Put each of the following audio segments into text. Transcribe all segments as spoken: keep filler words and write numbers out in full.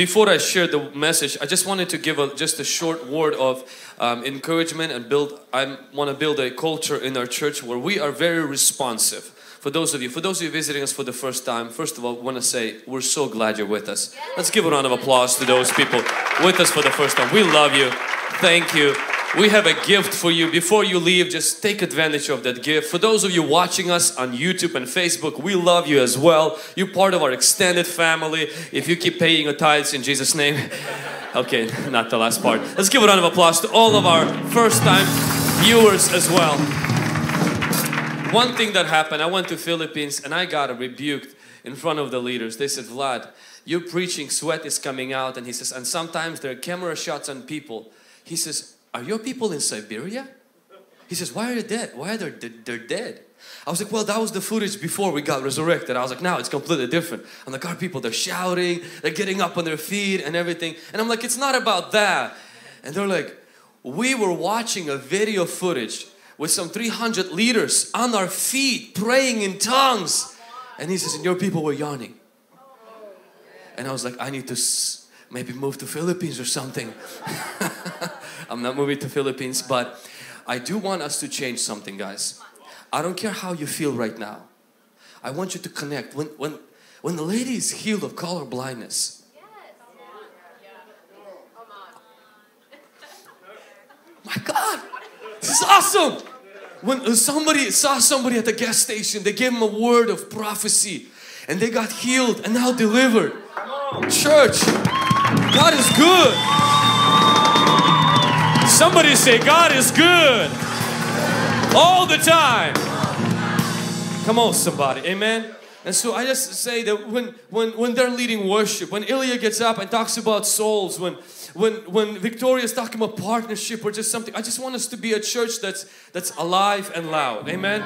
Before I share the message, I just wanted to give a, just a short word of um, encouragement and build. I want to build a culture in our church where we are very responsive. For those of you, for those of you visiting us for the first time, first of all, I want to say we're so glad you're with us. Let's give a round of applause to those people with us for the first time. We love you. Thank you. We have a gift for you. Before you leave, just take advantage of that gift. For those of you watching us on YouTube and Facebook, we love you as well. You're part of our extended family. If you keep paying your tithes in Jesus' name. Okay, not the last part. Let's give a round of applause to all of our first-time viewers as well. One thing that happened, I went to Philippines and I got rebuked in front of the leaders. They said, Vlad, you're preaching, sweat is coming out. And he says, and sometimes there are camera shots on people. He says, are your people in Siberia? He says, why are they dead? Why are they they're dead? I was like, well, that was the footage before we got resurrected. I was like, now it's completely different. I'm like, our people, they're shouting, they're getting up on their feet and everything. And I'm like, it's not about that. And they're like, we were watching a video footage with some three hundred leaders on our feet praying in tongues. And he says, and your people were yawning. And I was like, I need to s maybe move to Philippines or something. I'm not moving to Philippines, but I do want us to change something, guys. I don't care how you feel right now. I want you to connect. When, when, when the lady is healed of color blindness, my God, this is awesome. When somebody saw somebody at the gas station, they gave them a word of prophecy and they got healed and now delivered. Church, God is good. Somebody say, God is good. All the time. Come on, somebody. Amen. And so I just say that when, when, when they're leading worship, when Ilya gets up and talks about souls, when When, when Victoria is talking about partnership or just something, I just want us to be a church that's that's alive and loud. Amen?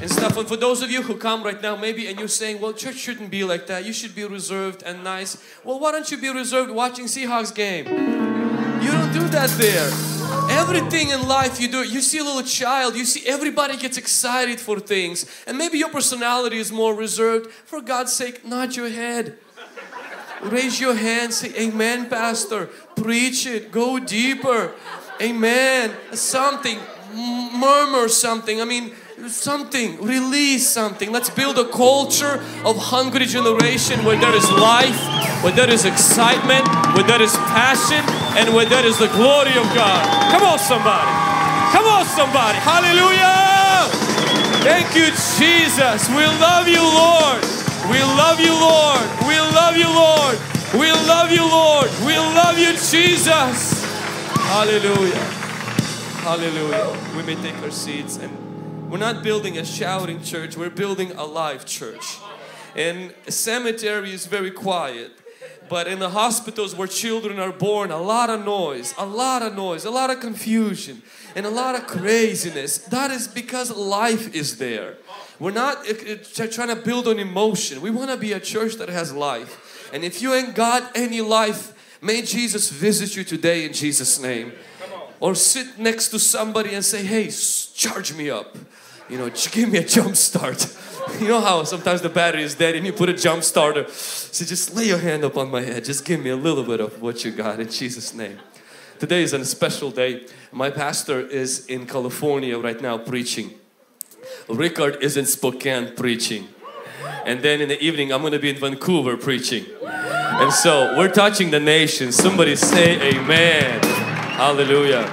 And stuff. And for those of you who come right now maybe and you're saying, well, church shouldn't be like that. You should be reserved and nice. Well, why don't you be reserved watching Seahawks game? You don't do that there. Everything in life you do, you see a little child, you see everybody gets excited for things. And maybe your personality is more reserved. For God's sake, nod your head. Raise your hand, say amen, pastor. Preach it, go deeper. Amen. Something, murmur something. I mean, something, release something. Let's build a culture of hungry generation where there is life, where there is excitement, where there is passion, and where there is the glory of God. Come on, somebody. Come on, somebody. Hallelujah. Thank you, Jesus. We love you, Lord. We love you, Lord. We love you, Lord. We love you, Lord. We love you, Jesus. Hallelujah. Hallelujah. We may take our seats. And we're not building a shouting church. We're building a live church. And a cemetery is very quiet. But in the hospitals where children are born, a lot of noise, a lot of noise, a lot of confusion, and a lot of craziness. That is because life is there. We're not trying to build on emotion. We want to be a church that has life. And if you ain't got any life, may Jesus visit you today in Jesus' name. Or sit next to somebody and say, hey, charge me up. You know, give me a jump start. You know how sometimes the battery is dead and you put a jump starter. So just lay your hand up on my head. Just give me a little bit of what you got in Jesus' name. Today is a special day. My pastor is in California right now preaching. Rickard is in Spokane preaching. And then in the evening I'm going to be in Vancouver preaching. And so we're touching the nation. Somebody say amen. Hallelujah.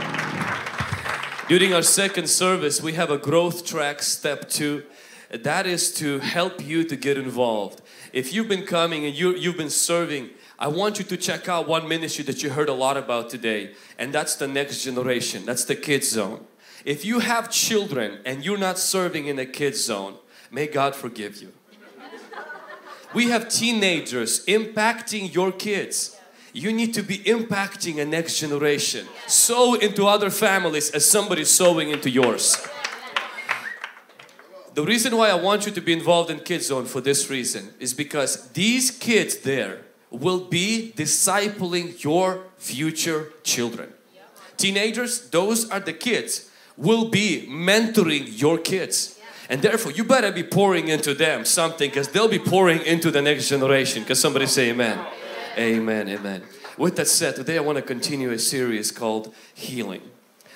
During our second service we have a growth track step two. That is to help you to get involved. If you've been coming and you, you've been serving, I want you to check out one ministry that you heard a lot about today. And that's the next generation. That's the kids zone. If you have children and you're not serving in the kids zone, may God forgive you. We have teenagers impacting your kids. You need to be impacting a next generation. Sow into other families as somebody's sowing into yours. The reason why I want you to be involved in Kids Zone for this reason is because these kids there will be discipling your future children. Teenagers, those are the kids, will be mentoring your kids. And therefore, you better be pouring into them something because they'll be pouring into the next generation. Because somebody say amen. Amen, amen. With that said, today I want to continue a series called Healing.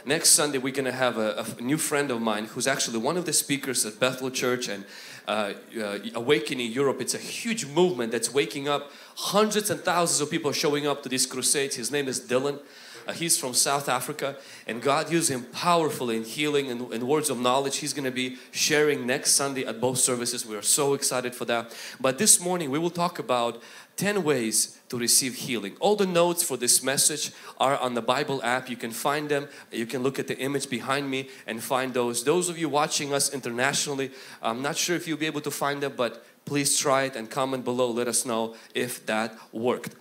Next Sunday, we're going to have a, a new friend of mine who's actually one of the speakers at Bethel Church and uh, uh, Awakening Europe. It's a huge movement that's waking up. Hundreds and thousands of people showing up to these crusades. His name is Dylan. Uh, he's from South Africa, and God used him powerfully in healing and, and words of knowledge. He's going to be sharing next Sunday at both services. We are so excited for that. But this morning we will talk about ten ways to receive healing. All the notes for this message are on the Bible app. You can find them. You can look at the image behind me and find those. Those of you watching us internationally, I'm not sure if you'll be able to find them, but please try it and comment below. Let us know if that worked.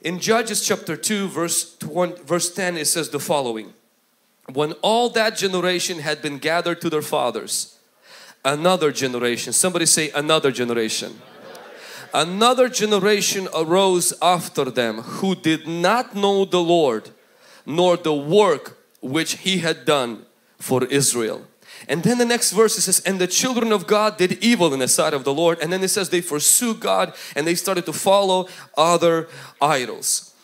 In Judges chapter two verse, twenty, verse ten, it says the following. When all that generation had been gathered to their fathers, another generation, somebody say another generation. Another generation arose after them who did not know the Lord nor the work which He had done for Israel. And then the next verse it says, and the children of God did evil in the sight of the Lord. And then it says they forsook God and they started to follow other idols.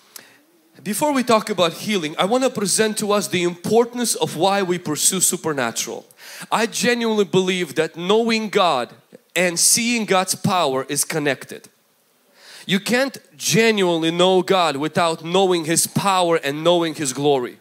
Before we talk about healing, I want to present to us the importance of why we pursue supernatural. I genuinely believe that knowing God and seeing God's power is connected. You can't genuinely know God without knowing His power and knowing His glory.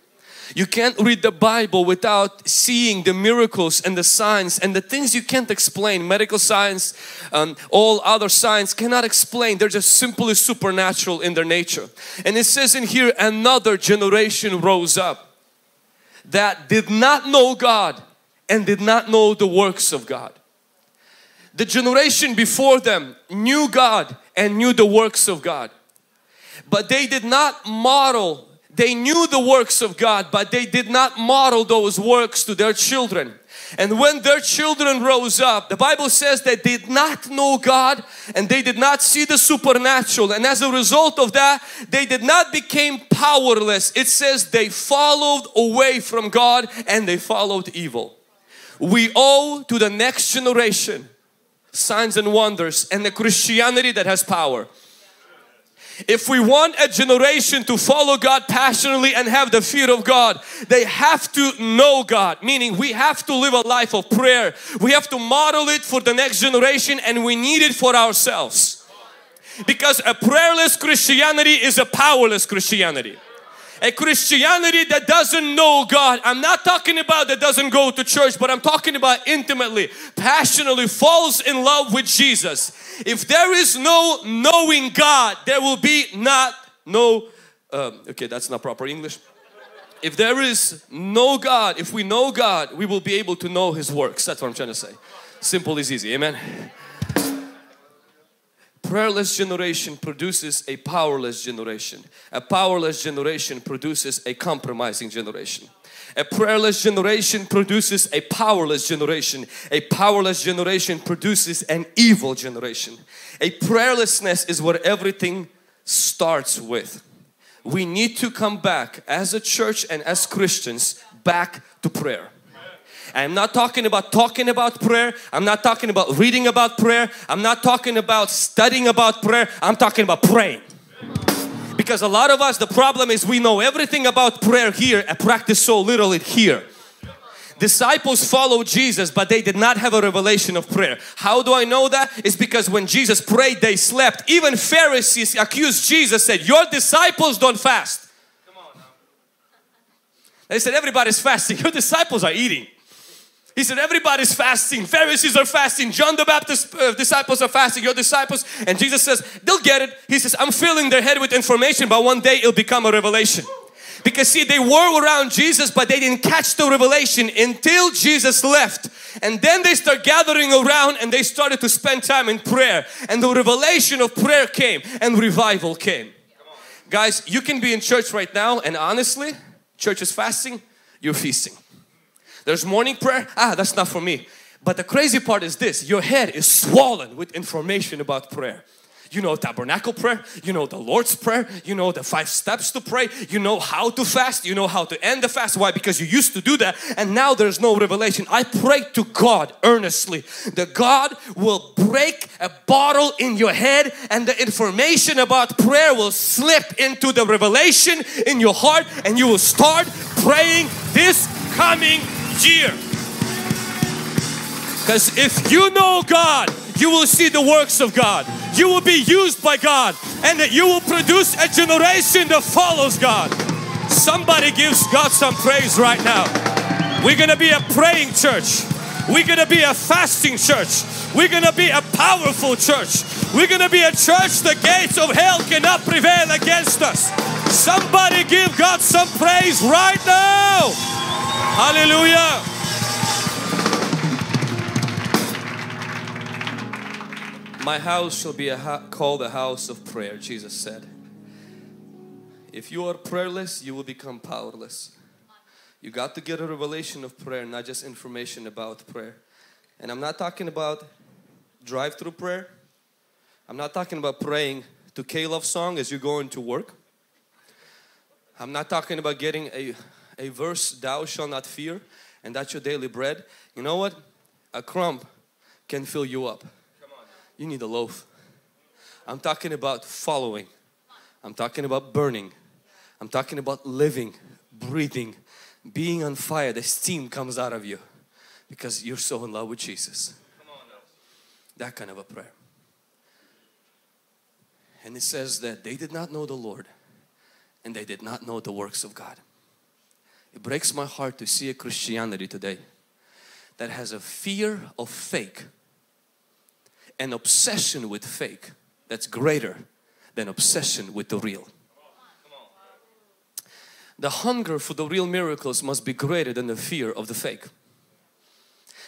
You can't read the Bible without seeing the miracles and the signs and the things you can't explain. Medical science, um, all other science cannot explain. They're just simply supernatural in their nature. And it says in here, another generation rose up that did not know God and did not know the works of God. The generation before them knew God and knew the works of God, but they did not model. They knew the works of God, but they did not model those works to their children. And when their children rose up, the Bible says they did not know God and they did not see the supernatural. And as a result of that, they did not become powerless. It says they followed away from God and they followed evil. We owe to the next generation signs and wonders and the Christianity that has power. If we want a generation to follow God passionately and have the fear of God, they have to know God. Meaning we have to live a life of prayer. We have to model it for the next generation and we need it for ourselves. Because a prayerless Christianity is a powerless Christianity. A Christianity that doesn't know God. I'm not talking about that doesn't go to church, but I'm talking about intimately, passionately falls in love with Jesus. If there is no knowing God, there will be not no, um, okay, that's not proper English. If there is no God, if we know God, we will be able to know His works. That's what I'm trying to say. Simple is easy, amen. Prayerless generation produces a powerless generation. A powerless generation produces a compromising generation. A prayerless generation produces a powerless generation. A powerless generation produces an evil generation. A prayerlessness is where everything starts with. We need to come back as a church and as Christians back to prayer. I'm not talking about talking about prayer. I'm not talking about reading about prayer. I'm not talking about studying about prayer. I'm talking about praying. Because a lot of us, the problem is we know everything about prayer here and practice so little it here. Disciples followed Jesus, but they did not have a revelation of prayer. How do I know that? It's because when Jesus prayed, they slept. Even Pharisees accused Jesus, said, your disciples don't fast. They said, everybody's fasting. Your disciples are eating. He said, everybody's fasting. Pharisees are fasting. John the Baptist's uh, disciples are fasting. Your disciples. And Jesus says, they'll get it. He says, I'm filling their head with information, but one day it'll become a revelation. Because see, they were around Jesus, but they didn't catch the revelation until Jesus left. And then they start gathering around and they started to spend time in prayer. And the revelation of prayer came and revival came. Guys, you can be in church right now and honestly, church is fasting, you're feasting. There's morning prayer, ah, that's not for me. But the crazy part is this, your head is swollen with information about prayer. You know tabernacle prayer. You know the Lord's prayer. You know the five steps to pray. You know how to fast. You know how to end the fast. Why? Because you used to do that and now there's no revelation. I pray to God earnestly that God will break a bottle in your head and the information about prayer will slip into the revelation in your heart and you will start praying this coming year. Because if you know God, you will see the works of God. You will be used by God and that you will produce a generation that follows God. Somebody gives God some praise right now. We're going to be a praying church. We're going to be a fasting church. We're going to be a powerful church. We're going to be a church the gates of hell cannot prevail against us. Somebody give God some praise right now. Hallelujah. My house shall be a ha called a house of prayer, Jesus said. If you are prayerless, you will become powerless. You got to get a revelation of prayer, not just information about prayer. And I'm not talking about drive-through prayer. I'm not talking about praying to K-Love song as you're going to work. I'm not talking about getting a, a verse, thou shall not fear, and that's your daily bread. You know what? A crumb can fill you up. You need a loaf. I'm talking about following. I'm talking about burning. I'm talking about living, breathing, being on fire. The steam comes out of you because you're so in love with Jesus. That kind of a prayer. And it says that they did not know the Lord and they did not know the works of God. It breaks my heart to see a Christianity today that has a fear of fake, an obsession with fake that's greater than obsession with the real. The hunger for the real miracles must be greater than the fear of the fake.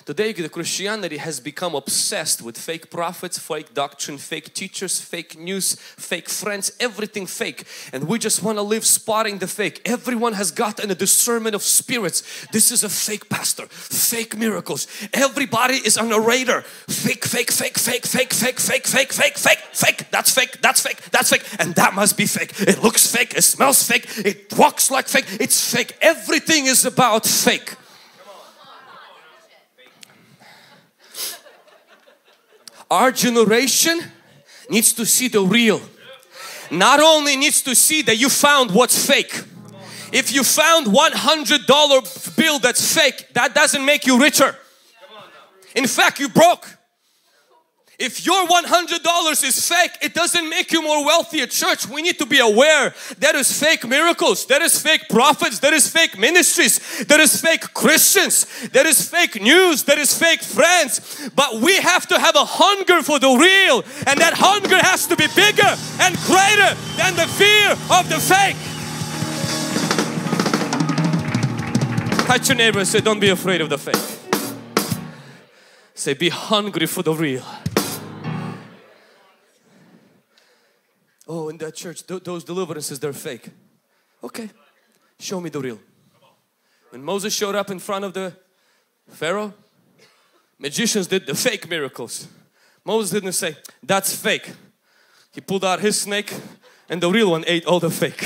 Today the Christianity has become obsessed with fake prophets, fake doctrine, fake teachers, fake news, fake friends, everything fake. And we just want to live spotting the fake. Everyone has gotten a discernment of spirits. This is a fake pastor, fake miracles. Everybody is on a radar. Fake, fake, fake, fake, fake, fake, fake, fake, fake, fake, fake. That's fake, that's fake, that's fake. And that must be fake. It looks fake, it smells fake, it walks like fake, it's fake. Everything is about fake. Our generation needs to see the real. Not only needs to see that you found what's fake. If you found one hundred dollar bill that's fake, that doesn't make you richer. In fact, you broke. If your one hundred dollars is fake, it doesn't make you more wealthy. At church, we need to be aware there is fake miracles, there is fake prophets, there is fake ministries, there is fake Christians, there is fake news, there is fake friends. But we have to have a hunger for the real, and that hunger has to be bigger and greater than the fear of the fake. Touch your neighbor and say, don't be afraid of the fake. Say, be hungry for the real. Oh, in that church, th those deliverances, they're fake. Okay, show me the real. When Moses showed up in front of the Pharaoh, magicians did the fake miracles. Moses didn't say, that's fake. He pulled out his snake and the real one ate all the fake.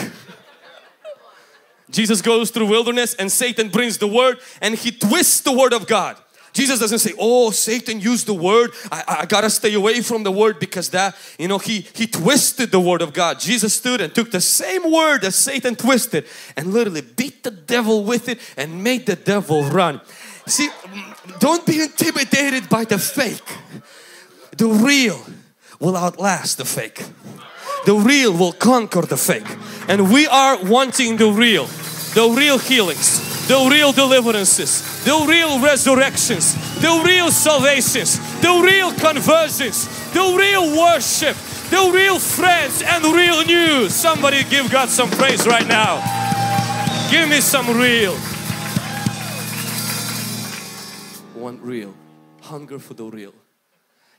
Jesus goes through wilderness and Satan brings the word and he twists the word of God. Jesus doesn't say, oh, Satan used the word. I, I gotta stay away from the word because that, you know, he, he twisted the word of God. Jesus stood and took the same word that Satan twisted and literally beat the devil with it and made the devil run. See, don't be intimidated by the fake. The real will outlast the fake. The real will conquer the fake. And we are wanting the real, the real healings, the real deliverances, the real resurrections, the real salvations, the real conversions, the real worship, the real friends and real news. Somebody give God some praise right now. Give me some real. One real. Hunger for the real.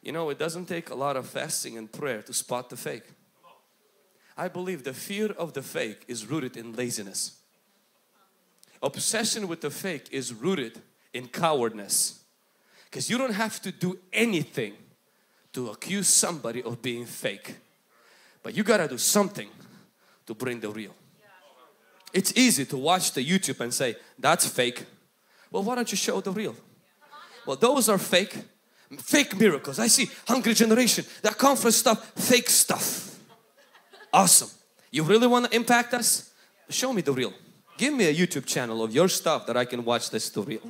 You know, it doesn't take a lot of fasting and prayer to spot the fake. I believe the fear of the fake is rooted in laziness. Obsession with the fake is rooted in cowardness, because you don't have to do anything to accuse somebody of being fake. But you got to do something to bring the real. It's easy to watch the YouTube and say, that's fake. Well, why don't you show the real? Well, those are fake. Fake miracles. I see Hungry Generation, that conference stuff, fake stuff. Awesome. You really want to impact us? Show me the real. Give me a YouTube channel of your stuff that I can watch this to real.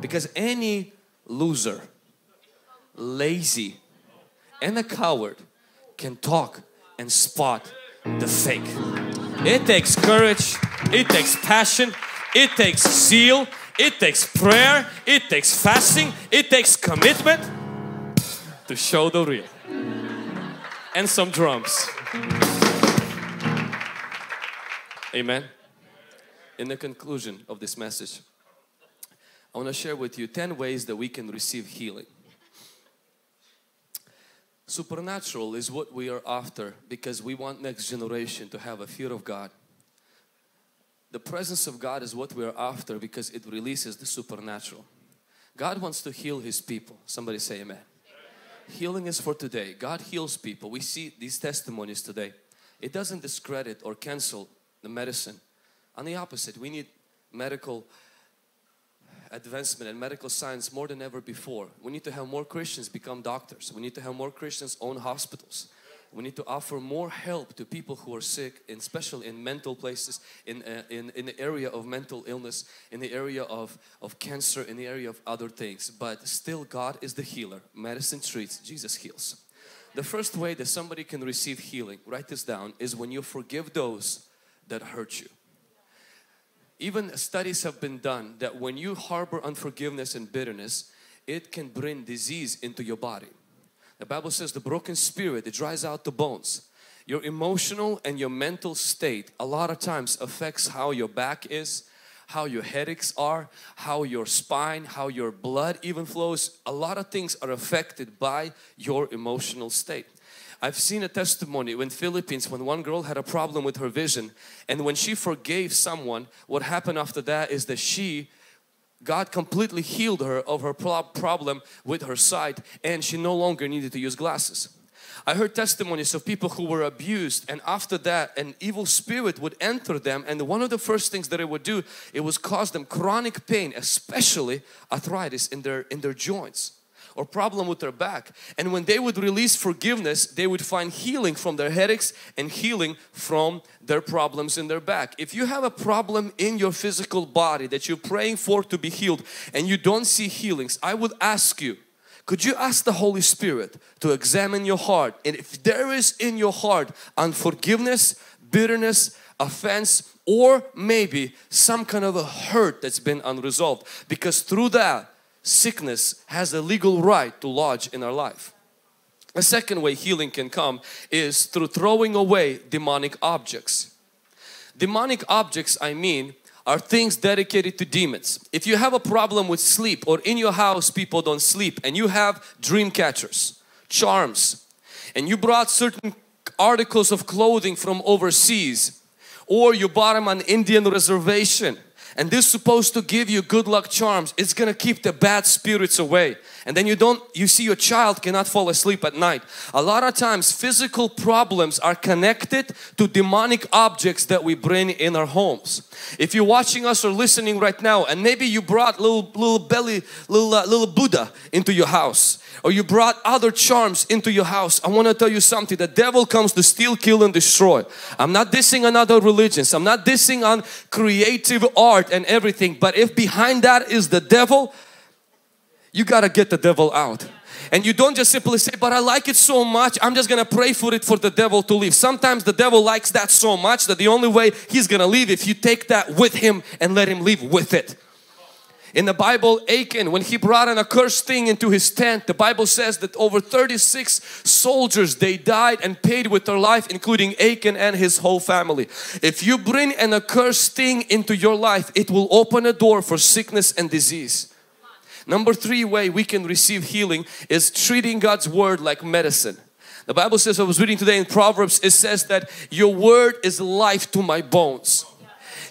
Because any loser, lazy, and a coward can talk and spot the fake. It takes courage, it takes passion, it takes zeal, it takes prayer, it takes fasting, it takes commitment to show the real. And some drums. Amen. In the conclusion of this message, I want to share with you ten ways that we can receive healing. Supernatural is what we are after, because we want next generation to have a fear of God. The presence of God is what we are after, because it releases the supernatural. God wants to heal His people. Somebody say amen. Amen. Healing is for today. God heals people. We see these testimonies today. It doesn't discredit or cancel the medicine. On the opposite, we need medical advancement and medical science more than ever before. We need to have more Christians become doctors. We need to have more Christians own hospitals. We need to offer more help to people who are sick, and especially in mental places, in, uh, in, in the area of mental illness, in the area of, of cancer, in the area of other things. But still, God is the healer. Medicine treats, Jesus heals. The first way that somebody can receive healing, write this down, is when you forgive those that hurt you. Even studies have been done that when you harbor unforgiveness and bitterness, it can bring disease into your body. The Bible says the broken spirit, it dries out the bones. Your emotional and your mental state a lot of times affects how your back is, how your headaches are, how your spine, how your blood even flows. A lot of things are affected by your emotional state. I've seen a testimony in Philippines when one girl had a problem with her vision, and when she forgave someone, what happened after that is that she, God completely healed her of her problem with her sight, and she no longer needed to use glasses. I heard testimonies of people who were abused, and after that an evil spirit would enter them, and one of the first things that it would do, it was cause them chronic pain, especially arthritis in their, in their joints. Or problem with their back. And when they would release forgiveness, they would find healing from their headaches and healing from their problems in their back. If you have a problem in your physical body that you're praying for to be healed and you don't see healings, I would ask you, could you ask the Holy Spirit to examine your heart? And if there is in your heart unforgiveness, bitterness, offense, or maybe some kind of a hurt that's been unresolved, because through that, sickness has a legal right to lodge in our life. A second way healing can come is through throwing away demonic objects. Demonic objects, I mean, are things dedicated to demons. If you have a problem with sleep, or in your house people don't sleep, and you have dream catchers, charms, and you brought certain articles of clothing from overseas, or you bought them on Indian reservation, and this is supposed to give you good luck charms. It's going to keep the bad spirits away. And then you don't, you see your child cannot fall asleep at night. A lot of times physical problems are connected to demonic objects that we bring in our homes. If you're watching us or listening right now, and maybe you brought little, little belly, little, uh, little Buddha into your house, or you brought other charms into your house, I want to tell you something. The devil comes to steal, kill and destroy. I'm not dissing on other religions. I'm not dissing on creative art and everything. But if behind that is the devil, you got to get the devil out. And you don't just simply say, but I like it so much, I'm just going to pray for it for the devil to leave. Sometimes the devil likes that so much that the only way he's going to leave if you take that with him and let him leave with it. In the Bible, Achan, when he brought an accursed thing into his tent, the Bible says that over thirty-six soldiers, they died and paid with their life, including Achan and his whole family. If you bring an accursed thing into your life, it will open a door for sickness and disease. Number three way we can receive healing is treating God's word like medicine. The Bible says, I was reading today in Proverbs, it says that your word is life to my bones.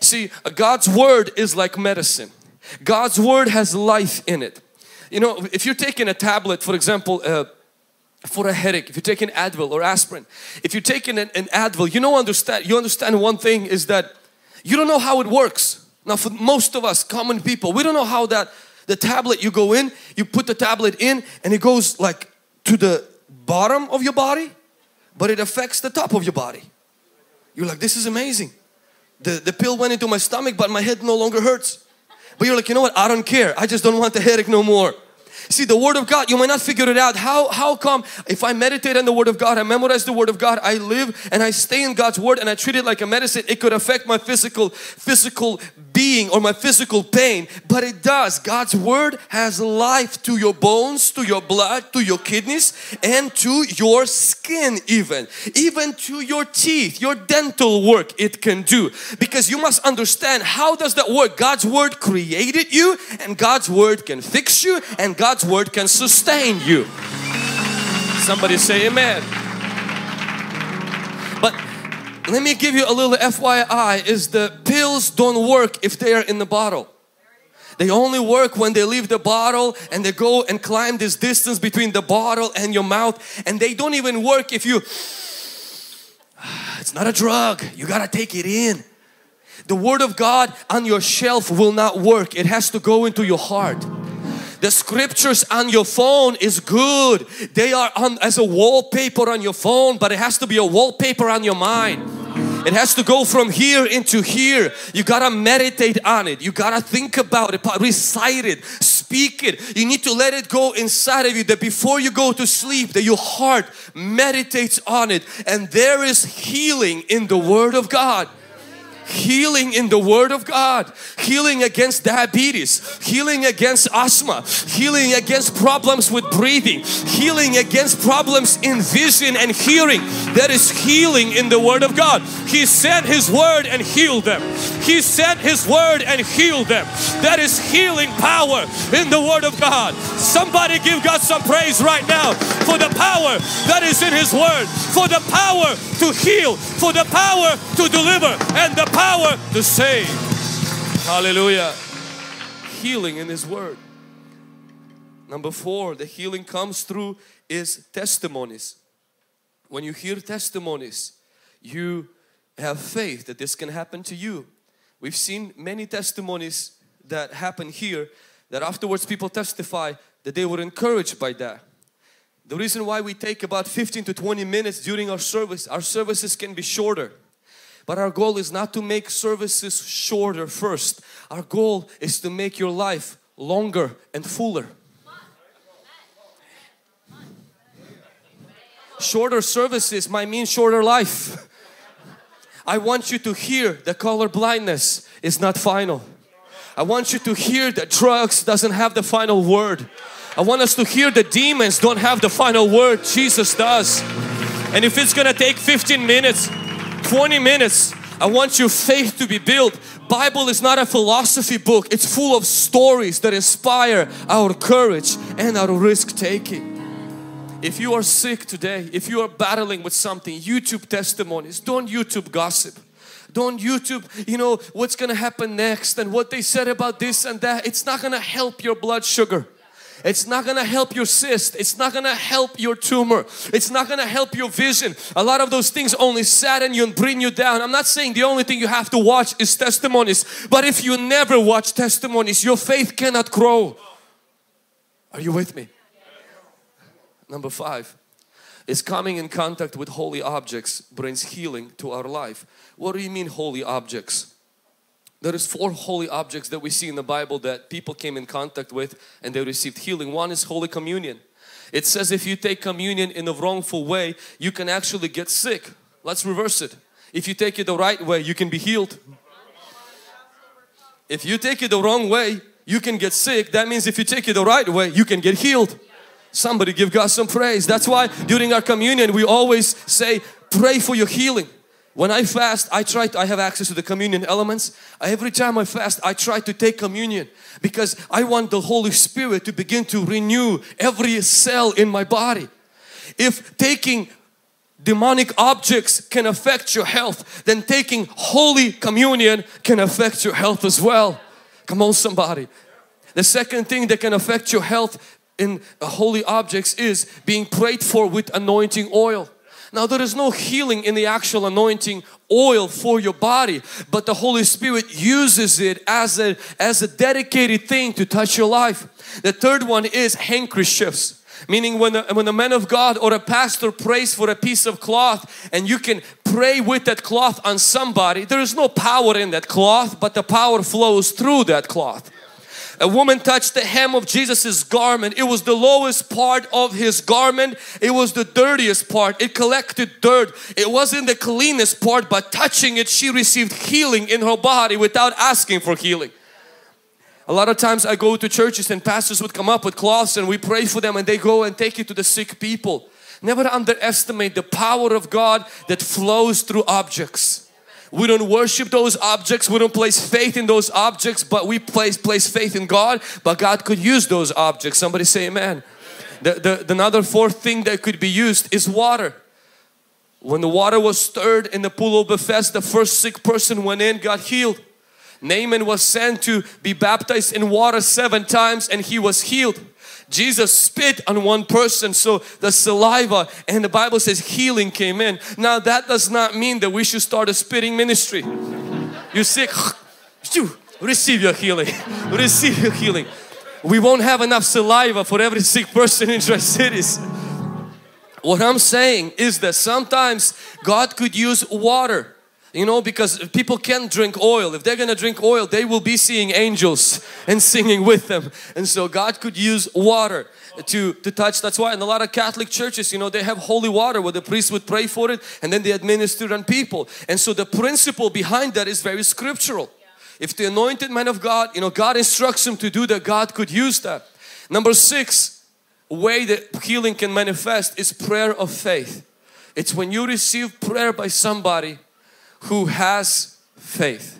See, God's word is like medicine. God's word has life in it. You know, if you're taking a tablet, for example, uh, for a headache, if you take an Advil or aspirin, if you take an, an Advil, you know, understand, you understand one thing is that you don't know how it works. Now for most of us common people, we don't know how that, the tablet, you go in, you put the tablet in and it goes like to the bottom of your body, but it affects the top of your body. You're like, this is amazing. The, the pill went into my stomach, but my head no longer hurts. But you're like, you know what? I don't care. I just don't want the headache no more. See, the Word of God, you might not figure it out. How, how come if I meditate on the Word of God, I memorize the Word of God, I live and I stay in God's Word and I treat it like a medicine, it could affect my physical, physical being or my physical pain, but it does. God's Word has life to your bones, to your blood, to your kidneys and to your skin even. Even to your teeth, your dental work it can do. Because you must understand, how does that work? God's Word created you and God's Word can fix you and God God's Word can sustain you. Somebody say amen. But let me give you a little F Y I, is the pills don't work if they are in the bottle. They only work when they leave the bottle and they go and climb this distance between the bottle and your mouth, and they don't even work if you, it's not a drug, you gotta take it in. The Word of God on your shelf will not work, it has to go into your heart. The scriptures on your phone is good. They are on as a wallpaper on your phone, but it has to be a wallpaper on your mind. It has to go from here into here. You gotta meditate on it. You gotta think about it, recite it, speak it. You need to let it go inside of you, that before you go to sleep, that your heart meditates on it. And there is healing in the Word of God. Healing in the Word of God, healing against diabetes, healing against asthma, healing against problems with breathing, healing against problems in vision and hearing. There is healing in the Word of God. He sent His Word and healed them. He sent His Word and healed them. There is healing power in the Word of God. Somebody give God some praise right now for the power that is in His Word, for the power to heal, for the power to deliver, and the power to save. Hallelujah. Healing in His Word. Number four, the healing comes through is testimonies. When you hear testimonies, you have faith that this can happen to you. We've seen many testimonies that happen here, that afterwards people testify that they were encouraged by that. The reason why we take about fifteen to twenty minutes during our service, our services can be shorter. But our goal is not to make services shorter first. Our goal is to make your life longer and fuller. Shorter services might mean shorter life. I want you to hear that color blindness is not final. I want you to hear that drugs doesn't have the final word. I want us to hear that demons don't have the final word. Jesus does. And if it's gonna take fifteen minutes, twenty minutes, I want your faith to be built. Bible is not a philosophy book. It's full of stories that inspire our courage and our risk-taking. If you are sick today, if you are battling with something, YouTube testimonies. Don't YouTube gossip. Don't YouTube, you know, what's going to happen next and what they said about this and that. It's not going to help your blood sugar. It's not going to help your cyst. It's not going to help your tumor. It's not going to help your vision. A lot of those things only sadden you and bring you down. I'm not saying the only thing you have to watch is testimonies. But if you never watch testimonies, your faith cannot grow. Are you with me? Number five is coming in contact with holy objects brings healing to our life. What do you mean holy objects? There is four holy objects that we see in the Bible that people came in contact with and they received healing. One is Holy Communion. It says if you take communion in the wrongful way, you can actually get sick. Let's reverse it. If you take it the right way, you can be healed. If you take it the wrong way, you can get sick. That means if you take it the right way, you can get healed. Somebody give God some praise. That's why during our communion, we always say, pray for your healing. When I fast, I try to, I have access to the communion elements. Every time I fast, I try to take communion because I want the Holy Spirit to begin to renew every cell in my body. If taking demonic objects can affect your health, then taking Holy Communion can affect your health as well. Come on, somebody. The second thing that can affect your health in holy objects is being prayed for with anointing oil. Now there is no healing in the actual anointing oil for your body, but the Holy Spirit uses it as a, as a dedicated thing to touch your life. The third one is handkerchiefs. Meaning when a, when a man of God or a pastor prays for a piece of cloth and you can pray with that cloth on somebody, there is no power in that cloth, but the power flows through that cloth. A woman touched the hem of Jesus's garment. It was the lowest part of his garment. It was the dirtiest part. It collected dirt. It wasn't the cleanest part, but touching it, she received healing in her body without asking for healing. A lot of times I go to churches and pastors would come up with cloths and we pray for them and they go and take it to the sick people. Never underestimate the power of God that flows through objects. We don't worship those objects, we don't place faith in those objects, but we place place faith in God, but God could use those objects. Somebody say amen. The, the, the another fourth thing that could be used is water. When the water was stirred in the pool of Bethesda, the first sick person went in, got healed. Naaman was sent to be baptized in water seven times and he was healed. Jesus spit on one person, so the saliva, and the Bible says healing came in. Now that does not mean that we should start a spitting ministry. You're sick, receive your healing, receive your healing. We won't have enough saliva for every sick person in Tri-Cities. What I'm saying is that sometimes God could use water. You know, because people can't drink oil. If they're going to drink oil, they will be seeing angels and singing with them. And so God could use water to, to touch. That's why in a lot of Catholic churches, you know, they have holy water where the priest would pray for it and then they administer it on people. And so the principle behind that is very scriptural. If the anointed man of God, you know, God instructs him to do that, God could use that. Number six, way that healing can manifest is prayer of faith. It's when you receive prayer by somebody who has faith,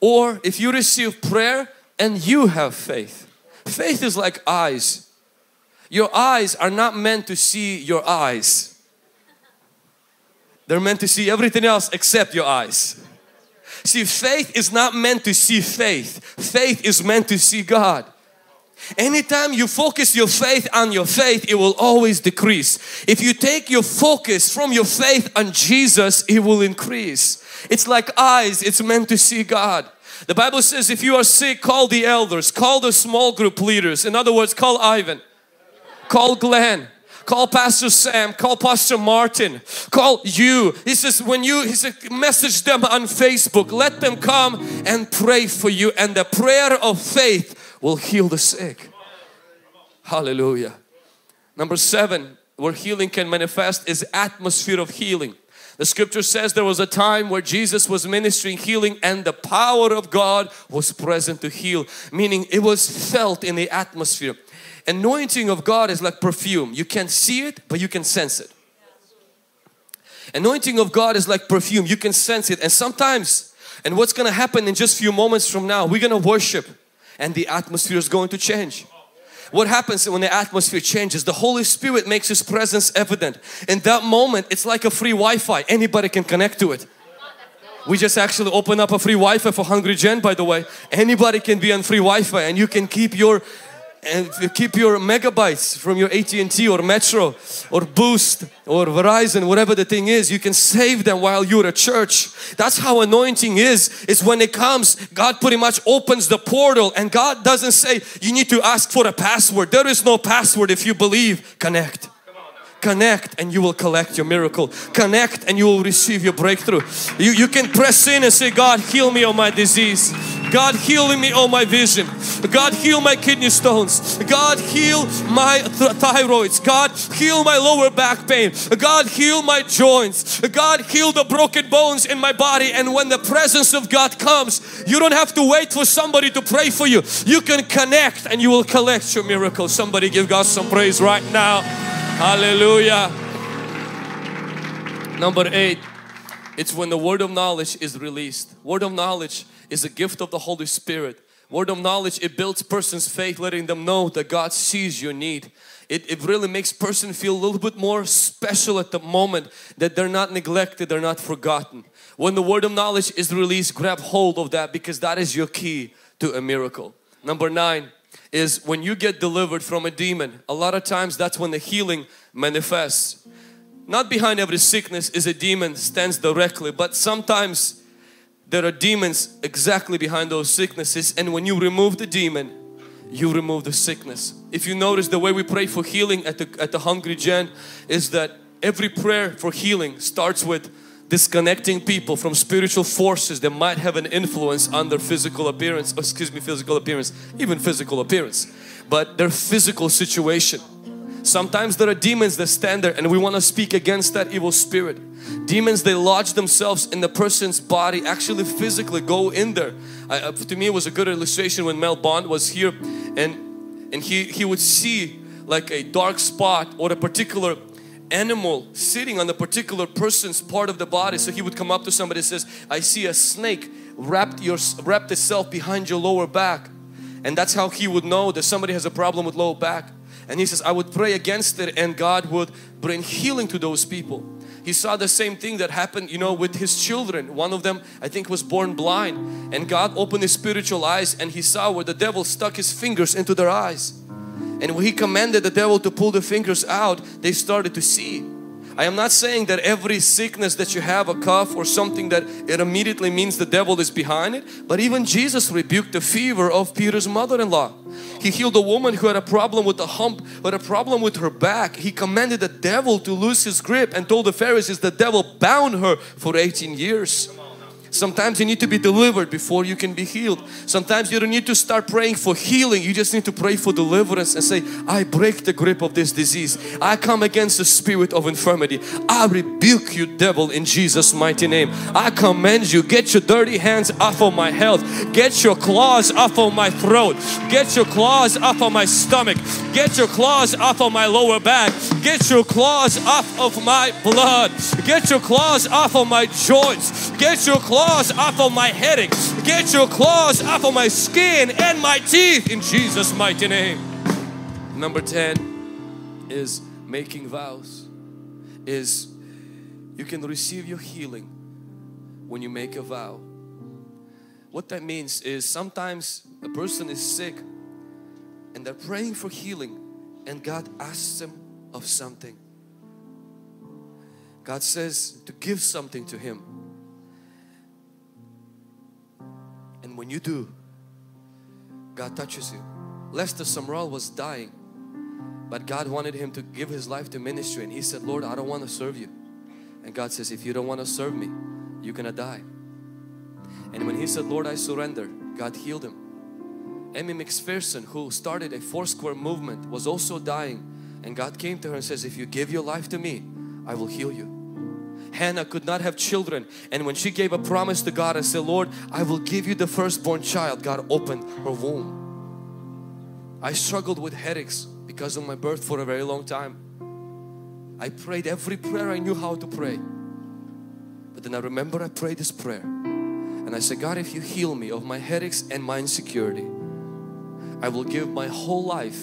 or if you receive prayer and you have faith. Faith is like eyes. Your eyes are not meant to see your eyes. They're meant to see everything else except your eyes. See, faith is not meant to see faith. Faith is meant to see God. Anytime you focus your faith on your faith, it will always decrease. If you take your focus from your faith on Jesus, it will increase. It's like eyes, it's meant to see God. The Bible says if you are sick, call the elders, call the small group leaders. In other words, call Ivan, call Glenn, call Pastor Sam, call Pastor Martin, call you. He says when you, he said, message them on Facebook, let them come and pray for you, and the prayer of faith will heal the sick. Hallelujah. Number seven, where healing can manifest is atmosphere of healing. The scripture says there was a time where Jesus was ministering healing and the power of God was present to heal, meaning it was felt in the atmosphere. Anointing of God is like perfume. You can't see it, but you can sense it. Anointing of God is like perfume. You can sense it. And sometimes, and what's going to happen in just a few moments from now, we're going to worship. And the atmosphere is going to change. What happens when the atmosphere changes? The Holy Spirit makes His presence evident. In that moment, it's like a free Wi-Fi. Anybody can connect to it. We just actually open up a free Wi-Fi for Hungry Gen, by the way. Anybody can be on free Wi-Fi and you can keep your and keep your megabytes from your A T and T or Metro or Boost or Verizon, whatever the thing is. You can save them while you're at church. That's how anointing is. It's when it comes, God pretty much opens the portal, and God doesn't say you need to ask for a password. There is no password. If you believe, connect. Connect and you will collect your miracle. Connect and you will receive your breakthrough. You, you can press in and say, God, heal me of my disease. God, heal me of my vision. God, heal my kidney stones. God, heal my th thyroids. God, heal my lower back pain. God, heal my joints. God, heal the broken bones in my body. And when the presence of God comes, you don't have to wait for somebody to pray for you. You can connect and you will collect your miracle. Somebody give God some praise right now. Hallelujah. Number eight, it's when the word of knowledge is released. Word of knowledge is a gift of the Holy Spirit. Word of knowledge, it builds person's faith, letting them know that God sees your need. It, it really makes person feel a little bit more special at the moment, that they're not neglected, they're not forgotten. When the word of knowledge is released, grab hold of that, because that is your key to a miracle. Number nine is when you get delivered from a demon, a lot of times that's when the healing manifests. Not behind every sickness is a demon stands directly, but sometimes there are demons exactly behind those sicknesses, and when you remove the demon, you remove the sickness. If you notice, the way we pray for healing at the, at the Hungry Gen is that every prayer for healing starts with disconnecting people from spiritual forces that might have an influence on their physical appearance, or excuse me, physical appearance, even physical appearance, but their physical situation. Sometimes there are demons that stand there, and we want to speak against that evil spirit. Demons, they lodge themselves in the person's body, actually physically go in there. I, to me, it was a good illustration when Mel Bond was here, and and he he would see like a dark spot or a particular animal sitting on the particular person's part of the body. So he would come up to somebody and says, "I see a snake wrapped your wrapped itself behind your lower back," and that's how he would know that somebody has a problem with lower back. And he says, I would pray against it, and God would bring healing to those people. He saw the same thing that happened, you know, with his children. One of them, I think, was born blind, and God opened his spiritual eyes, and he saw where the devil stuck his fingers into their eyes. And when he commanded the devil to pull the fingers out, they started to see. I am not saying that every sickness that you have, a cough or something, that it immediately means the devil is behind it. But even Jesus rebuked the fever of Peter's mother-in-law. He healed a woman who had a problem with a hump, but a problem with her back. He commanded the devil to loose his grip and told the Pharisees the devil bound her for eighteen years. Sometimes you need to be delivered before you can be healed. Sometimes you don't need to start praying for healing. You just need to pray for deliverance and say, I break the grip of this disease. I come against the spirit of infirmity. I rebuke you, devil, in Jesus' mighty name. I command you, get your dirty hands off of my health. Get your claws off of my throat. Get your claws off of my stomach. Get your claws off of my lower back. Get your claws off of my blood. Get your claws off of my joints. Get your claws off of my headache. Get your claws off of my skin and my teeth in Jesus' mighty name. Number ten is making vows. Is you can receive your healing when you make a vow. What that means is sometimes a person is sick and they're praying for healing, and God asks them of something. God says to give something to him. And when you do, God touches you. Lester Sumrall was dying, but God wanted him to give his life to ministry, and he said, Lord, I don't want to serve you. And God says, if you don't want to serve me, you're gonna die. And when he said, Lord, I surrender, God healed him. Emmy McPherson, who started a four square movement, was also dying, and God came to her and says, if you give your life to me, I will heal you. Hannah could not have children, and when she gave a promise to God and said, Lord, I will give you the firstborn child, God opened her womb. I struggled with headaches because of my birth for a very long time. I prayed every prayer I knew how to pray, but then I remember I prayed this prayer and I said, God, if you heal me of my headaches and my insecurity, I will give my whole life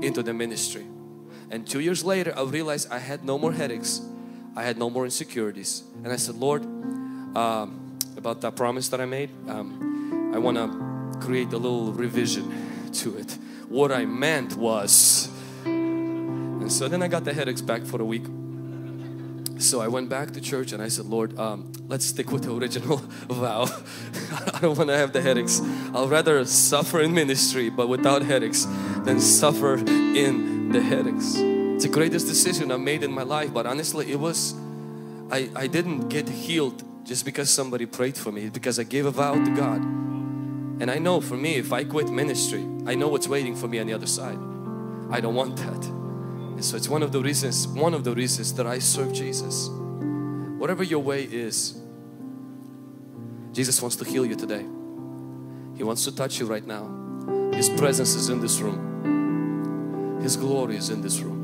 into the ministry. And two years later I realized I had no more headaches, I had no more insecurities, and I said, Lord, um, about that promise that I made, um, I want to create a little revision to it. What I meant was, and so then I got the headaches back for a week. So I went back to church and I said, Lord, um, let's stick with the original vow. I don't want to have the headaches. I'll rather suffer in ministry but without headaches than suffer in the headaches. It's the greatest decision I made in my life, but honestly it was, I, I didn't get healed just because somebody prayed for me. It's because I gave a vow to God. And I know for me, if I quit ministry, I know what's waiting for me on the other side. I don't want that. And so it's one of the reasons, one of the reasons that I serve Jesus. Whatever your way is, Jesus wants to heal you today. He wants to touch you right now. His presence is in this room. His glory is in this room.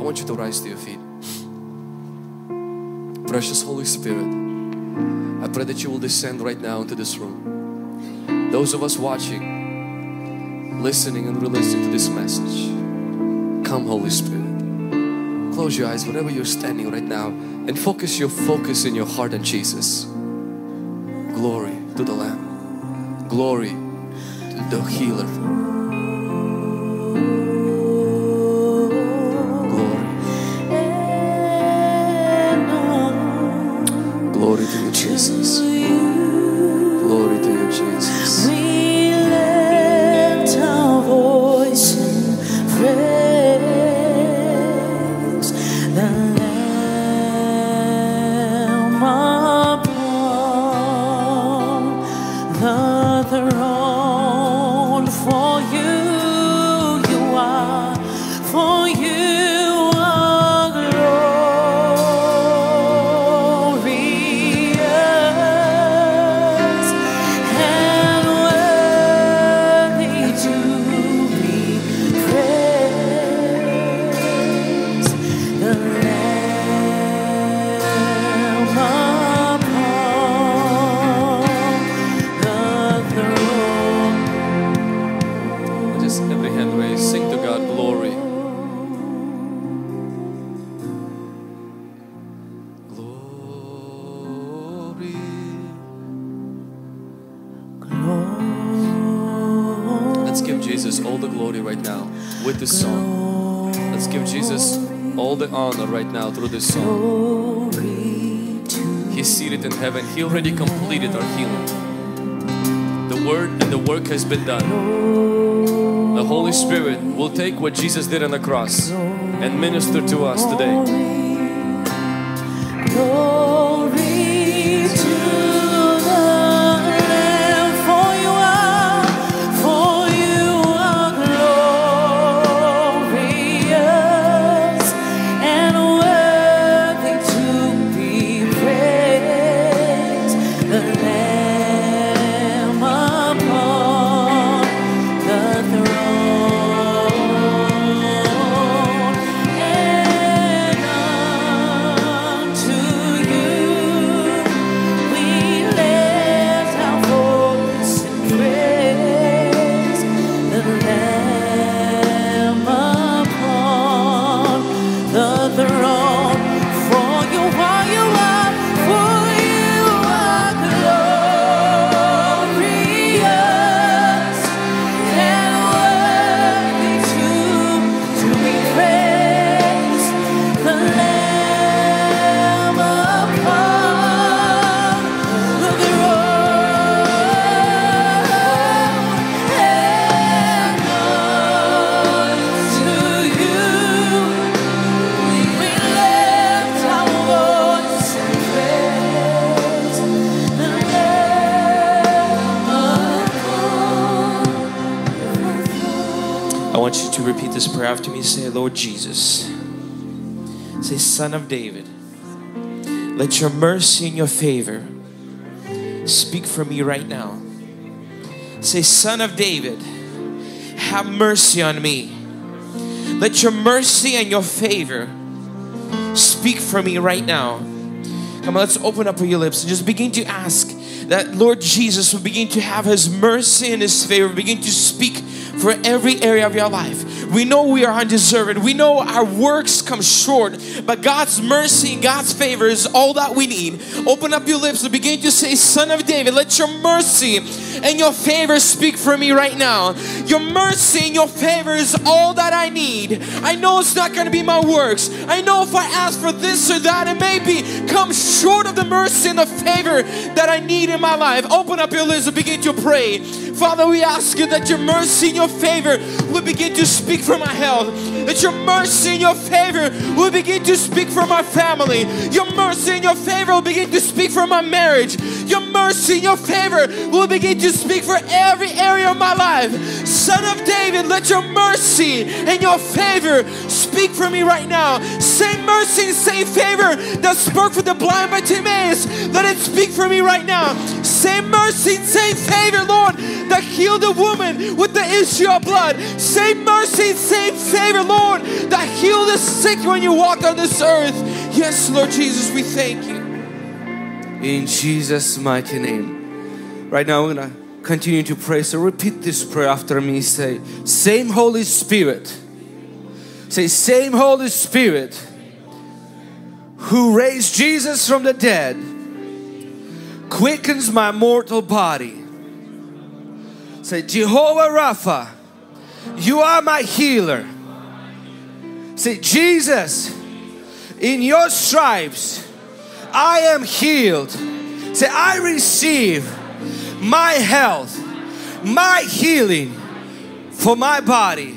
I want you to rise to your feet. Precious Holy Spirit, I pray that you will descend right now into this room. Those of us watching, listening and listening to this message, come Holy Spirit. Close your eyes wherever you're standing right now and focus your focus in your heart on Jesus. Glory to the Lamb. Glory to the Healer. Jesus all the glory right now with this song. Let's give Jesus all the honor right now through this song. He's seated in heaven. He already completed our healing. The word and the work has been done. The Holy Spirit will take what Jesus did on the cross and minister to us today. After me, say, Lord Jesus, say, Son of David, let your mercy and your favor speak for me right now. Say, Son of David, have mercy on me. Let your mercy and your favor speak for me right now. Come on, let's open up your lips and just begin to ask that Lord Jesus will begin to have his mercy and his favor begin to speak for every area of your life. We know we are undeserving. We know our works come short, but God's mercy and God's favor is all that we need. Open up your lips and begin to say, Son of David, let your mercy and your favor speak for me right now. Your mercy and your favor is all that I need. I know it's not going to be my works. I know if I ask for this or that, it may be come short of the mercy and the favor that I need in my life. Open up your lips and begin to pray. Father, we ask you that your mercy and your favor will begin to speak for my health, that your mercy and your favor will begin to speak for my family. Your mercy and your favor will begin to speak for my marriage. Your mercy and your favor will begin to speak for every area of my life. Son of David, let your mercy and your favor speak for me right now. Same mercy and same favor that spoke for the blind Bartimaeus, let it speak for me right now. Same mercy and same favor, Lord, that healed the woman with the issue of blood. Same mercy and same favor, Lord, that healed the sick when you walked on this earth. Yes, Lord Jesus, we thank you. In Jesus' mighty name. Right now we're gonna continue to pray. So repeat this prayer after me. Say, same Holy Spirit. Say, same Holy Spirit who raised Jesus from the dead quickens my mortal body. Say, Jehovah Rapha, you are my healer. Say, Jesus, in your stripes I am healed. Say, I receive my health, my healing for my body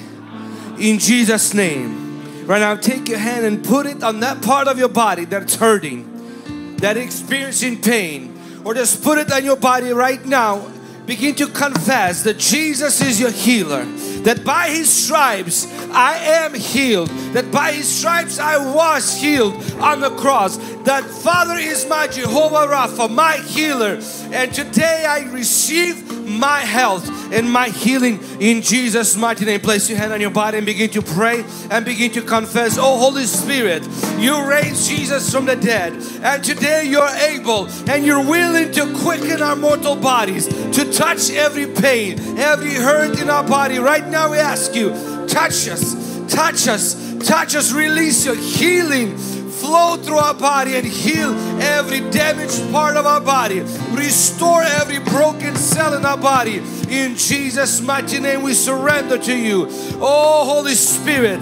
in Jesus' name. Right now, take your hand and put it on that part of your body that's hurting, that experiencing pain, or just put it on your body right now. Begin to confess that Jesus is your healer, that by His stripes I am healed, that by His stripes I was healed on the cross, that Father is my Jehovah Rapha, my healer, and today I receive my health and my healing in Jesus' mighty name. Place your hand on your body and begin to pray and begin to confess, oh Holy Spirit, you raised Jesus from the dead, and today you're able and you're willing to quicken our mortal bodies, to touch every pain, every hurt in our body. Right now we ask you, touch us, touch us, touch us, release your healing flow through our body and heal every damaged part of our body. Restore every broken cell in our body. In Jesus' mighty name we surrender to you. Oh Holy Spirit,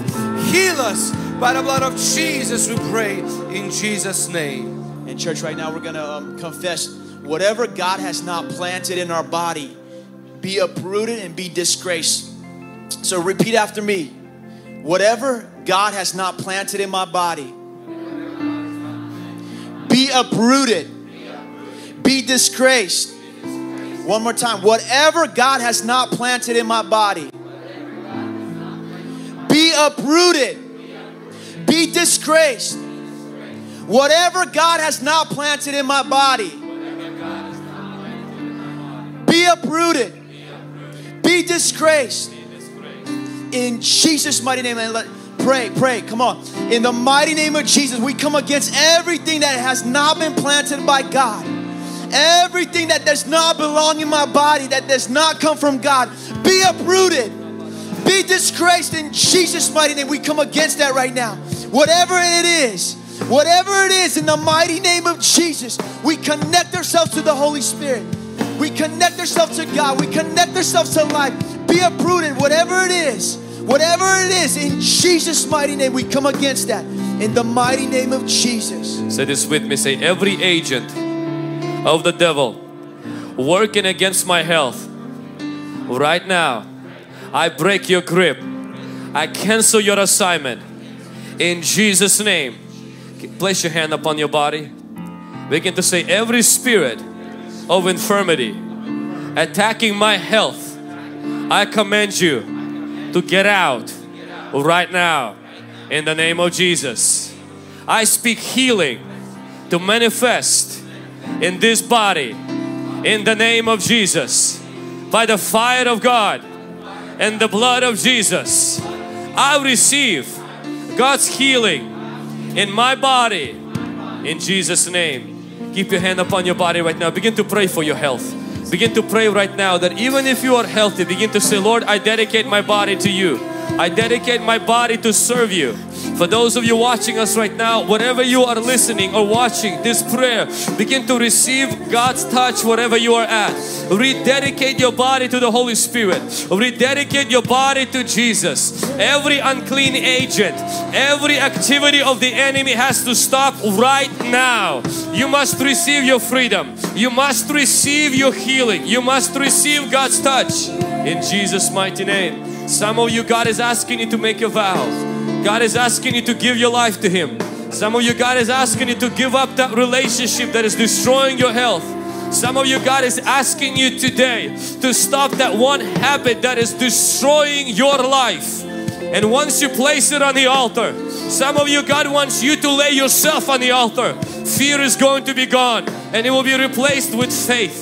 heal us by the blood of Jesus, we pray in Jesus' name. And church, right now we're going to um, confess whatever God has not planted in our body, be uprooted and be disgraced. So repeat after me. Whatever God has not planted in my body, be uprooted, be disgraced. One more time. Whatever God has not planted in my body, be uprooted, be disgraced. Whatever God has not planted in my body, be uprooted, be disgraced. In Jesus' mighty name, and let, pray, pray, come on. In the mighty name of Jesus, we come against everything that has not been planted by God. Everything that does not belong in my body, that does not come from God, be uprooted, be disgraced in Jesus' mighty name. We come against that right now. Whatever it is, whatever it is, in the mighty name of Jesus, we connect ourselves to the Holy Spirit. We connect ourselves to God. We connect ourselves to life. Be uprooted, whatever it is. Whatever it is, in Jesus' mighty name, we come against that. In the mighty name of Jesus. Say this with me. Say, every agent of the devil working against my health, right now, I break your grip. I cancel your assignment. In Jesus' name. Place your hand upon your body. Begin to say, every spirit of infirmity attacking my health, I command you to get out right now in the name of Jesus. I speak healing to manifest in this body in the name of Jesus. By the fire of God and the blood of Jesus, I receive God's healing in my body in Jesus' name. Keep your hand upon your body right now. Begin to pray for your health. Begin to pray right now that even if you are healthy, begin to say, Lord, I dedicate my body to you. I dedicate my body to serve you. For those of you watching us right now, wherever you are listening or watching this prayer, begin to receive God's touch wherever you are at. Rededicate your body to the Holy Spirit. Rededicate your body to Jesus. Every unclean agent, every activity of the enemy has to stop right now. You must receive your freedom. You must receive your healing. You must receive God's touch in Jesus' mighty name. Some of you, God is asking you to make a vow. God is asking you to give your life to Him. Some of you, God is asking you to give up that relationship that is destroying your health. Some of you, God is asking you today to stop that one habit that is destroying your life. And once you place it on the altar, some of you, God wants you to lay yourself on the altar. Fear is going to be gone and it will be replaced with faith.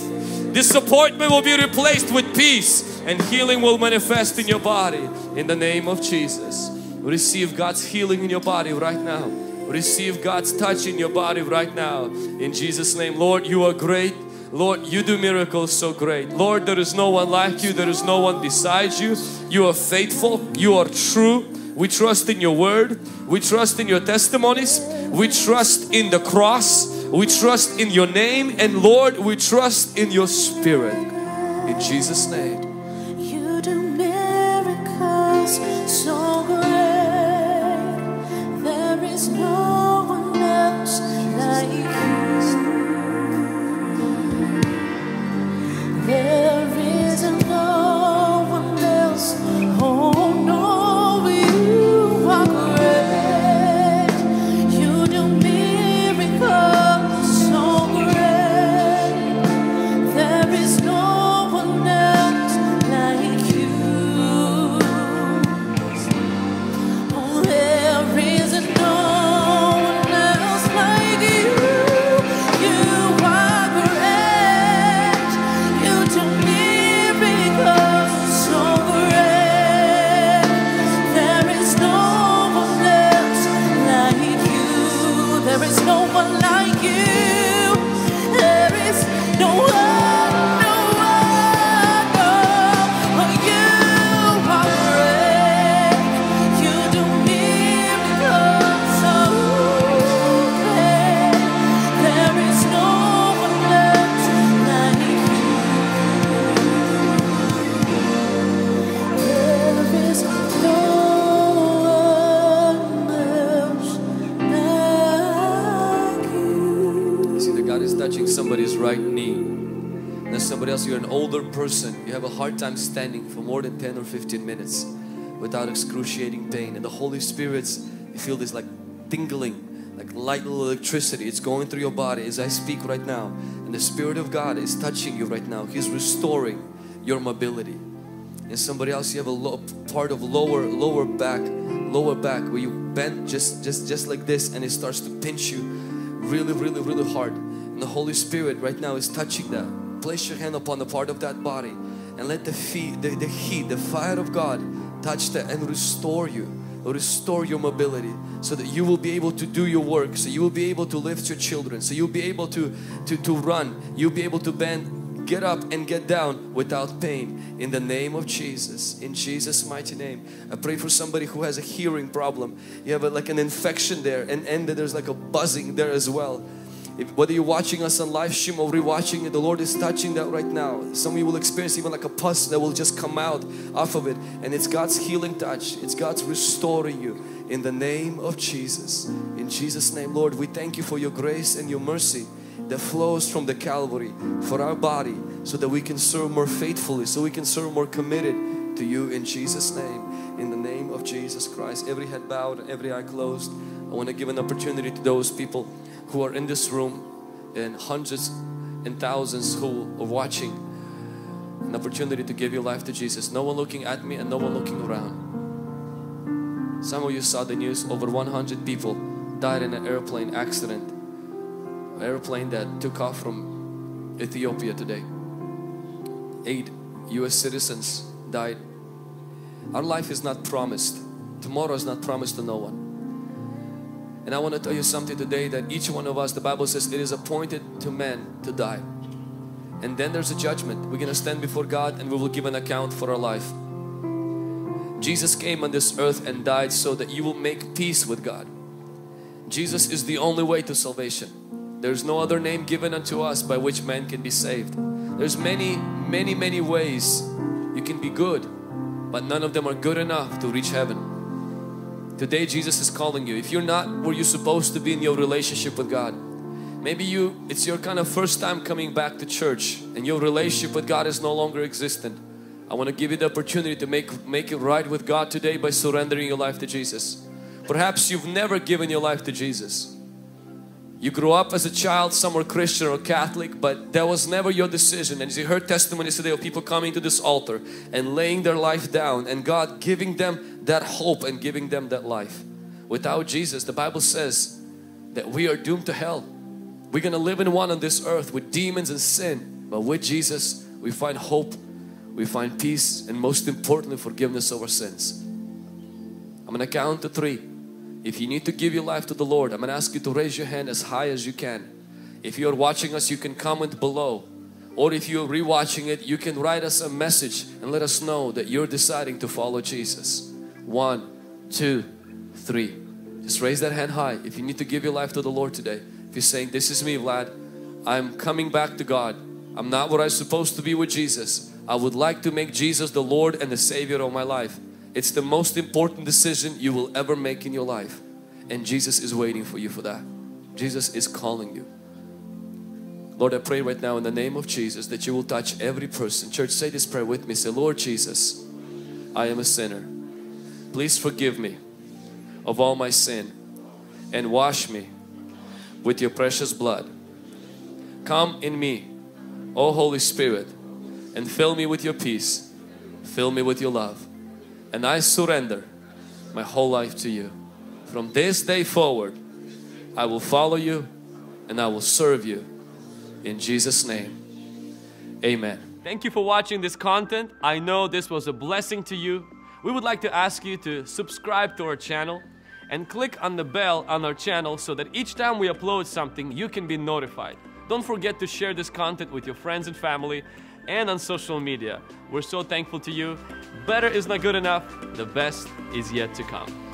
Disappointment will be replaced with peace, and healing will manifest in your body in the name of Jesus. Receive God's healing in your body right now. Receive God's touch in your body right now in Jesus' name. Lord, you are great. Lord, you do miracles so great. Lord, there is no one like you. There is no one besides you. You are faithful. You are true. We trust in your word. We trust in your testimonies. We trust in the cross. We trust in your name, and Lord, we trust in your spirit. In Jesus' name. You do miracles so great. There is no one else like you. There is no one else. Oh no. There is no one else. God is touching somebody's right knee. And there's somebody else, you're an older person, you have a hard time standing for more than ten or fifteen minutes without excruciating pain, and the Holy Spirit's, you feel this like tingling, like light little electricity, it's going through your body as I speak right now, and the Spirit of God is touching you right now. He's restoring your mobility. And somebody else, you have a low, part of lower lower back lower back where you bend just just just like this, and it starts to pinch you really really really hard, and the Holy Spirit right now is touching that. Place your hand upon the part of that body and let the feet the, the heat the fire of God touch that and restore you restore your mobility, so that you will be able to do your work, so you will be able to lift your children, so you'll be able to to to run, you'll be able to bend, get up and get down without pain, in the name of Jesus, in Jesus' mighty name. I pray for somebody who has a hearing problem. You have a, like an infection there, and, and there's like a buzzing there as well. If, whether you're watching us on live stream or rewatching it, the Lord is touching that right now. Some of you will experience even like a pus that will just come out off of it, and it's God's healing touch, it's God's restoring you in the name of Jesus. In Jesus' name, Lord, we thank you for your grace and your mercy that flows from the Calvary for our body, so that we can serve more faithfully, so we can serve more committed to you, in Jesus' name, in the name of Jesus Christ. Every head bowed, every eye closed. I want to give an opportunity to those people who are in this room, and hundreds and thousands who are watching, an opportunity to give your life to Jesus. No one looking at me and no one looking around. Some of you saw the news, over one hundred people died in an airplane accident. Airplane that took off from Ethiopia today. Eight U S citizens died. Our life is not promised. Tomorrow is not promised to no one. And I want to tell you something today, that each one of us, the Bible says, it is appointed to man to die. And then there's a judgment. We're going to stand before God and we will give an account for our life. Jesus came on this earth and died so that you will make peace with God. Jesus is the only way to salvation. There's no other name given unto us by which man can be saved. There's many, many, many ways you can be good, but none of them are good enough to reach heaven. Today Jesus is calling you. If you're not where you're supposed to be in your relationship with God, maybe you, it's your kind of first time coming back to church and your relationship with God is no longer existent. I want to give you the opportunity to make, make it right with God today by surrendering your life to Jesus. Perhaps you've never given your life to Jesus. You grew up as a child, some were Christian or Catholic, but that was never your decision. And you heard testimonies today of people coming to this altar and laying their life down, and God giving them that hope and giving them that life. Without Jesus, the Bible says that we are doomed to hell. We're going to live in one on this earth with demons and sin. But with Jesus, we find hope, we find peace, and most importantly, forgiveness of our sins. I'm going to count to three. If you need to give your life to the Lord, I'm going to ask you to raise your hand as high as you can. If you're watching us, you can comment below. Or if you're rewatching it, you can write us a message and let us know that you're deciding to follow Jesus. One, two, three. Just raise that hand high if you need to give your life to the Lord today. If you're saying, this is me, Vlad. I'm coming back to God. I'm not where I'm supposed to be with Jesus. I would like to make Jesus the Lord and the Savior of my life. It's the most important decision you will ever make in your life, and Jesus is waiting for you for that. Jesus is calling you. Lord, I pray right now in the name of Jesus that you will touch every person. Church, say this prayer with me. Say, Lord Jesus, I am a sinner. Please forgive me of all my sin and wash me with your precious blood. Come in me, O Holy Spirit, and fill me with your peace. Fill me with your love. And I surrender my whole life to you. From this day forward, I will follow you and I will serve you. In Jesus' name, amen. Thank you for watching this content. I know this was a blessing to you. We would like to ask you to subscribe to our channel and click on the bell on our channel so that each time we upload something, you can be notified. Don't forget to share this content with your friends and family, and on social media. We're so thankful to you. Better is not good enough. The best is yet to come.